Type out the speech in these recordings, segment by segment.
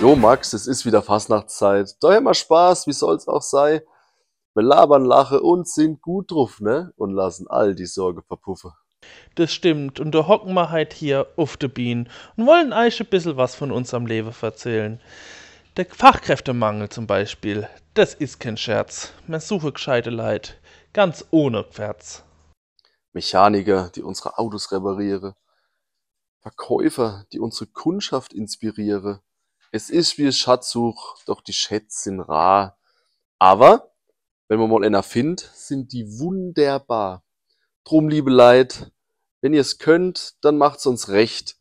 Jo Max, es ist wieder Fastnachtszeit. Da haben wir Spaß, wie soll's auch sein. Wir labern, lachen und sind gut drauf, ne? Und lassen all die Sorge verpuffen. Das stimmt, und da hocken wir halt hier auf de Bienen und wollen euch ein bisschen was von unserem Leben erzählen. Der Fachkräftemangel zum Beispiel, das ist kein Scherz. Man suche gescheite Leid, ganz ohne Querz. Mechaniker, die unsere Autos reparieren. Verkäufer, die unsere Kundschaft inspirieren. Es ist wie ein Schatzsuch, doch die Schätze sind rar. Aber, wenn man mal einer findet, sind die wunderbar. Drum, liebe Leid, wenn ihr es könnt, dann macht's uns recht.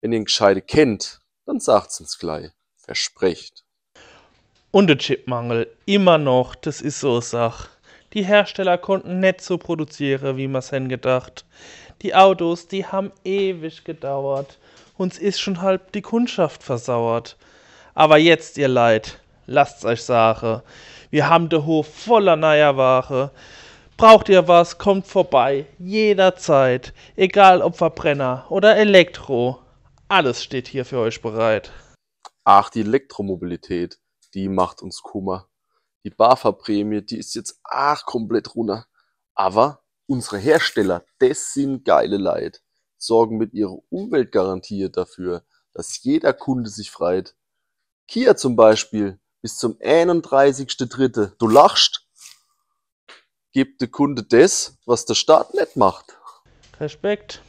Wenn ihr einen Gescheite kennt, dann sagt's uns gleich. Versprecht. Und der Chipmangel, immer noch, das ist so Sach. Die Hersteller konnten nicht so produzieren, wie man's hingedacht. Die Autos, die haben ewig gedauert. Uns ist schon halb die Kundschaft versauert. Aber jetzt, ihr Leid, lasst's euch sagen, wir haben den Hof voller neuer Ware. Braucht ihr was, kommt vorbei, jederzeit, egal ob Verbrenner oder Elektro, alles steht hier für euch bereit. Ach, die Elektromobilität, die macht uns Kummer. Die BAFA-Prämie, die ist jetzt ach komplett runter. Aber unsere Hersteller, das sind geile Leid, sorgen mit ihrer Umweltgarantie dafür, dass jeder Kunde sich freit. KIA zum Beispiel bis zum 31.3. Du lachst? Gibt der Kunde das, was der Staat nicht macht. Respekt.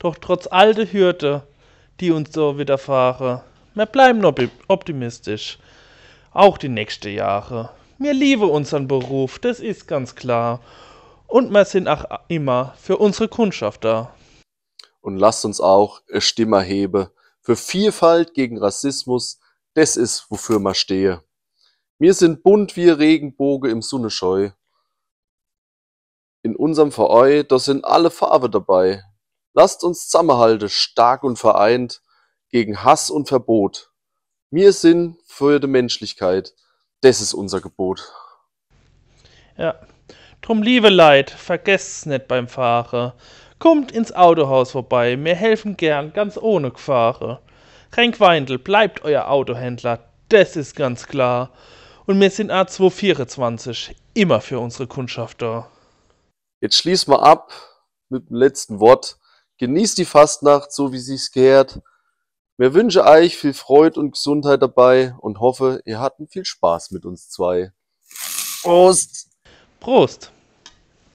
Doch trotz all der Hürden, die uns so widerfahren, wir bleiben noch optimistisch. Auch die nächsten Jahre. Wir lieben unseren Beruf, das ist ganz klar. Und wir sind auch immer für unsere Kundschaft da. Und lasst uns auch eine Stimme heben. Für Vielfalt gegen Rassismus, das ist, wofür wir stehen. Wir sind bunt wie Regenbogen im Sonnenschein. In unserem Verein, da sind alle Farben dabei. Lasst uns zusammenhalten, stark und vereint, gegen Hass und Verbot. Wir sind für die Menschlichkeit. Das ist unser Gebot. Ja, drum liebe Leid, vergesst's nicht beim Fahren. Kommt ins Autohaus vorbei, mir helfen gern, ganz ohne Gefahren. Renk Weindl, bleibt euer Autohändler, das ist ganz klar. Und wir sind A224, immer für unsere Kundschaft da. Jetzt schließen wir ab mit dem letzten Wort. Genießt die Fastnacht, so wie sich's gehört. Wir wünschen euch viel Freude und Gesundheit dabei und hoffe, ihr hatten viel Spaß mit uns zwei. Prost! Prost!